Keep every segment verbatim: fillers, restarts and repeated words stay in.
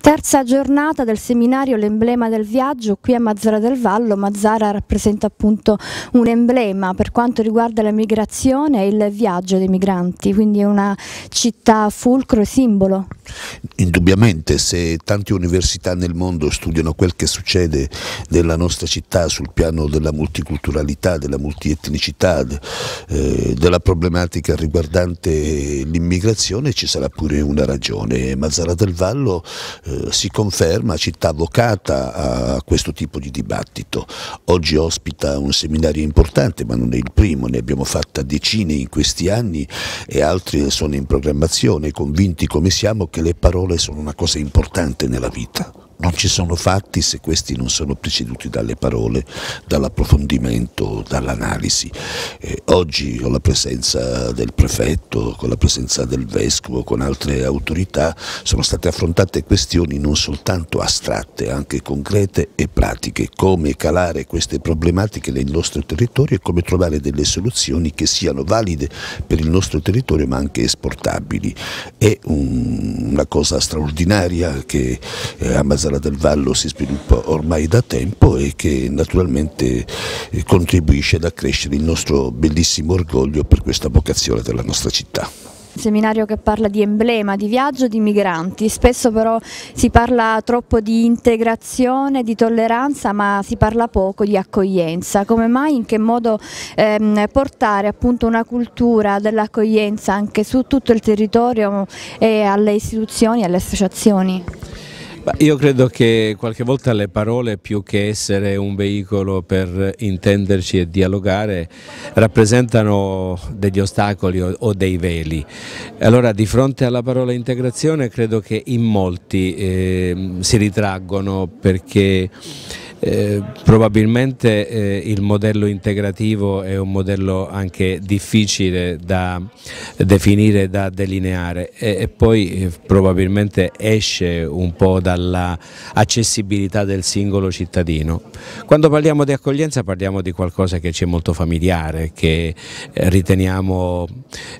Terza giornata del seminario L'Emblema del Viaggio qui a Mazara del Vallo. Mazara rappresenta appunto un emblema per quanto riguarda la migrazione e il viaggio dei migranti, quindi è una città fulcro e simbolo. Indubbiamente, se tante università nel mondo studiano quel che succede nella nostra città sul piano della multiculturalità, della multietnicità, eh, della problematica riguardante l'immigrazione, ci sarà pure una ragione. Mazara del Vallo Eh, si conferma città vocata a questo tipo di dibattito. Oggi ospita un seminario importante, ma non è il primo, ne abbiamo fatta decine in questi anni e altri sono in programmazione, convinti come siamo che le parole sono una cosa importante nella vita. Non ci sono fatti se questi non sono preceduti dalle parole, dall'approfondimento, dall'analisi. Eh, oggi con la presenza del prefetto, con la presenza del vescovo, con altre autorità sono state affrontate questioni non soltanto astratte, anche concrete e pratiche, come calare queste problematiche nel nostro territorio e come trovare delle soluzioni che siano valide per il nostro territorio ma anche esportabili. È un, una cosa straordinaria che eh, a Mazara del Vallo si sviluppa ormai da tempo e che naturalmente contribuisce ad accrescere il nostro bellissimo orgoglio per questa vocazione della nostra città. Seminario che parla di emblema, di viaggio, di migranti. Spesso però si parla troppo di integrazione, di tolleranza, ma si parla poco di accoglienza. Come mai, in che modo ehm, portare appunto una cultura dell'accoglienza anche su tutto il territorio e alle istituzioni e alle associazioni? Io credo che qualche volta le parole, più che essere un veicolo per intenderci e dialogare, rappresentano degli ostacoli o dei veli. Allora, di fronte alla parola integrazione, credo che in molti eh, si ritraggono perché Eh, probabilmente eh, il modello integrativo è un modello anche difficile da definire, da delineare e, e poi eh, probabilmente esce un po' dall'accessibilità del singolo cittadino. Quando parliamo di accoglienza parliamo di qualcosa che ci è molto familiare, che eh, riteniamo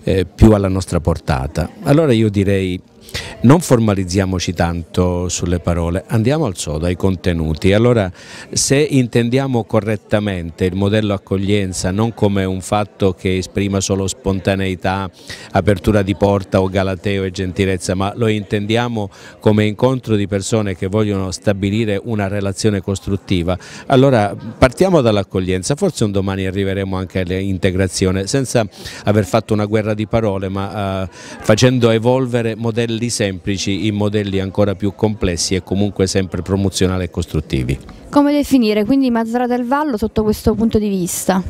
eh, più alla nostra portata. Allora io direi: non formalizziamoci tanto sulle parole, andiamo al sodo, ai contenuti. Allora, se intendiamo correttamente il modello accoglienza non come un fatto che esprima solo spontaneità, apertura di porta o galateo e gentilezza, ma lo intendiamo come incontro di persone che vogliono stabilire una relazione costruttiva, allora partiamo dall'accoglienza. Forse un domani arriveremo anche all'integrazione, senza aver fatto una guerra di parole, ma eh, facendo evolvere modelli semplici in modelli ancora più complessi e comunque sempre promozionali e costruttivi. Come definire quindi Mazara del Vallo sotto questo punto di vista?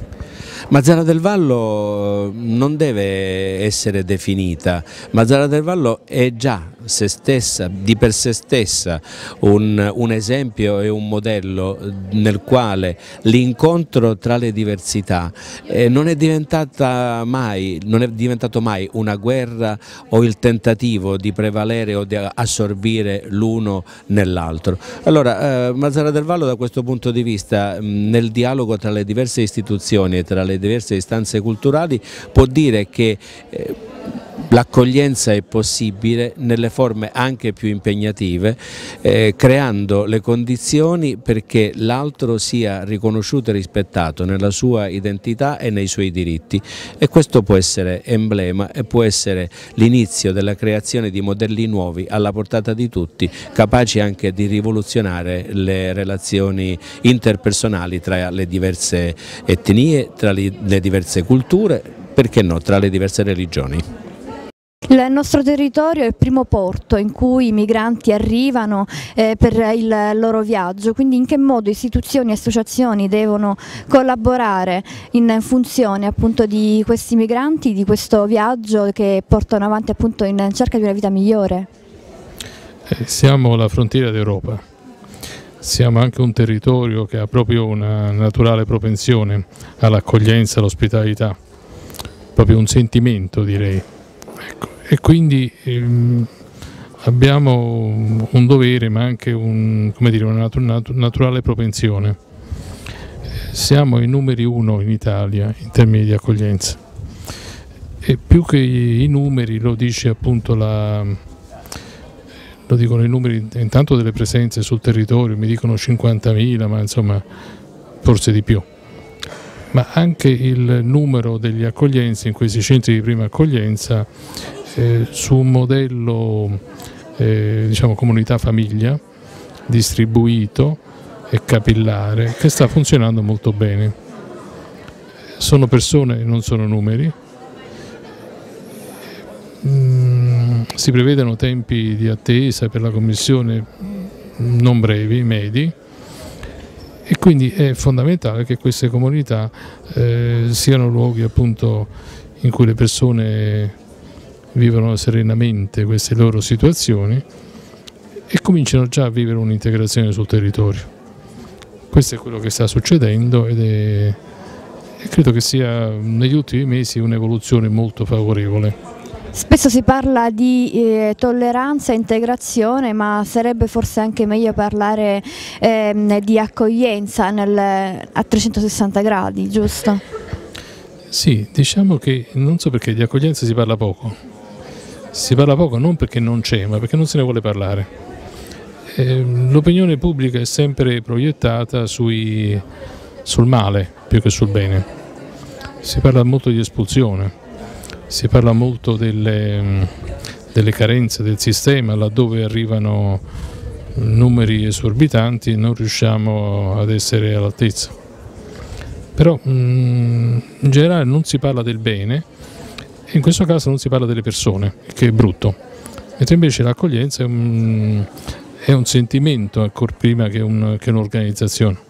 Mazara del Vallo non deve essere definita, Mazara del Vallo è già se stessa, di per sé stessa, un, un esempio e un modello nel quale l'incontro tra le diversità eh, non è diventata mai, non è diventato mai una guerra o il tentativo di prevalere o di assorbire l'uno nell'altro. Allora eh, Mazara del Vallo da questo punto di vista, mh, nel dialogo tra le diverse istituzioni e tra le diverse istanze culturali, può dire che eh, l'accoglienza è possibile nelle forme anche più impegnative, eh, creando le condizioni perché l'altro sia riconosciuto e rispettato nella sua identità e nei suoi diritti, e questo può essere emblema e può essere l'inizio della creazione di modelli nuovi alla portata di tutti, capaci anche di rivoluzionare le relazioni interpersonali tra le diverse etnie, tra le diverse culture, perché no, tra le diverse religioni. Il nostro territorio è il primo porto in cui i migranti arrivano eh, per il loro viaggio, quindi in che modo istituzioni e associazioni devono collaborare in funzione appunto di questi migranti, di questo viaggio che portano avanti appunto in cerca di una vita migliore? Eh, siamo alla frontiera d'Europa, siamo anche un territorio che ha proprio una naturale propensione all'accoglienza, all'ospitalità, proprio un sentimento, direi. Ecco. E quindi ehm, abbiamo un dovere ma anche un, come dire, una nat naturale propensione. Siamo i numeri uno in Italia in termini di accoglienza e più che i numeri lo dice appunto la, lo dicono i numeri intanto delle presenze sul territorio, mi dicono cinquantamila, ma insomma forse di più, ma anche il numero degli accoglienze in questi centri di prima accoglienza eh, su un modello eh, diciamo comunità famiglia distribuito e capillare che sta funzionando molto bene. Sono persone, non sono numeri. Mm, si prevedono tempi di attesa per la Commissione non brevi, medi, e quindi è fondamentale che queste comunità eh, siano luoghi appunto in cui le persone vivono serenamente queste loro situazioni e cominciano già a vivere un'integrazione sul territorio. Questo è quello che sta succedendo ed è, e credo che sia negli ultimi mesi un'evoluzione molto favorevole. Spesso si parla di eh, tolleranza e integrazione, ma sarebbe forse anche meglio parlare eh, di accoglienza nel, a trecentosessanta gradi, giusto? Sì, diciamo che non so perché di accoglienza si parla poco, si parla poco non perché non c'è, ma perché non se ne vuole parlare. Eh, l'opinione pubblica è sempre proiettata sui, sul male più che sul bene, si parla molto di espulsione. Si parla molto delle, delle carenze del sistema, laddove arrivano numeri esorbitanti non riusciamo ad essere all'altezza. Però in generale non si parla del bene e in questo caso non si parla delle persone, che è brutto. Mentre invece l'accoglienza è un, è un sentimento ancora prima che, un, che un'organizzazione.